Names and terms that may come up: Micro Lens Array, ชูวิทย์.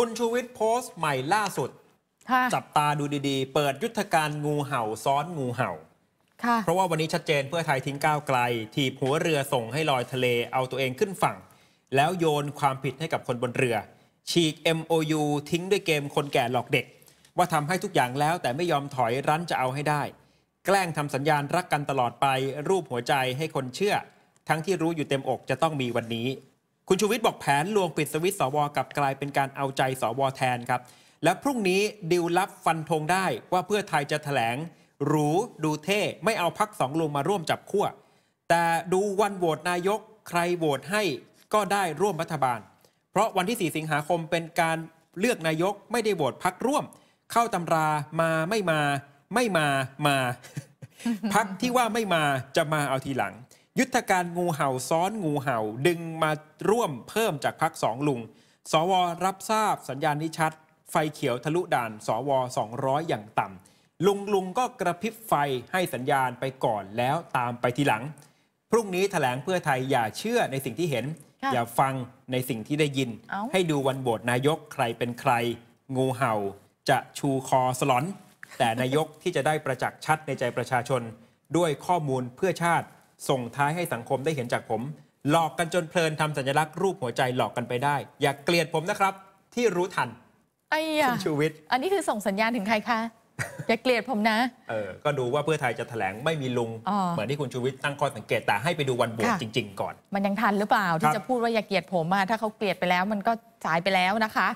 คุณชูวิทย์โพสต์ใหม่ล่าสุดจับตาดูดีๆเปิดยุทธการงูเห่าซ้อนงูเห่าเพราะว่าวันนี้ชัดเจนเพื่อไทยทิ้งก้าวไกลถีบหัวเรือส่งให้ลอยทะเลเอาตัวเองขึ้นฝั่งแล้วโยนความผิดให้กับคนบนเรือฉีก MOU ทิ้งด้วยเกมคนแก่หลอกเด็กว่าทำให้ทุกอย่างแล้วแต่ไม่ยอมถอยรั้นจะเอาให้ได้แกล้งทำสัญญาณรักกันตลอดไปรูปหัวใจให้คนเชื่อทั้งที่รู้อยู่เต็มอกจะต้องมีวันนี้คุณชูวิทย์บอกแผนลวงปิดสวิตช์สวกลับกลายเป็นการเอาใจสวแทนครับและพรุ่งนี้ดิวลับฟันธงได้ว่าเพื่อไทยจะแถลงหรูดูเท่ไม่เอาพรรคสองลุงมาร่วมจับขั้วแต่ดูวันโหวตนายกใครโหวตให้ก็ได้ร่วมรัฐบาลเพราะวันที่4 สิงหาคมเป็นการเลือกนายกไม่ได้โหวตพรรคร่วมเข้าตำรามาไม่มาไม่มามาพรรคที่ว่าไม่มาจะมาเอาทีหลังยุทธการงูเห่าซ้อนงูเห่าดึงมาร่วมเพิ่มจากพรรคสองลุงสวรับทราบสัญญาณนี้ชัดไฟเขียวทะลุด่านสว200อย่างต่ำลุงก็กระพริบไฟให้สัญญาณไปก่อนแล้วตามไปทีหลังพรุ่งนี้แถลงเพื่อไทยอย่าเชื่อในสิ่งที่เห็นอย่าฟังในสิ่งที่ได้ยินให้ดูวันโหวตนายกใครเป็นใครงูเห่าจะชูคอสลอนแต่นายกที่จะได้ประจักษ์ชัดในใจประชาชนด้วยข้อมูลเพื่อชาติส่งท้ายให้สังคมได้เห็นจากผมหลอกกันจนเพลินทำสัญลักษณ์รูปหัวใจหลอกกันไปได้อย่าเกลียดผมนะครับที่รู้ทันคุณชูวิทย์อันนี้คือส่งสัญญาณถึงใครคะอย่าเกลียดผมนะก็ดูว่าเพื่อไทยจะแถลงไม่มีลุงเหมือนที่คุณชูวิทย์ตั้งข้อสังเกตแต่ให้ไปดูวันโหวตจริงๆก่อนมันยังทันหรือเปล่าที่จะพูดว่าอย่าเกลียดผมถ้าเขาเกลียดไปแล้วมันก็สายไปแล้วนะคะ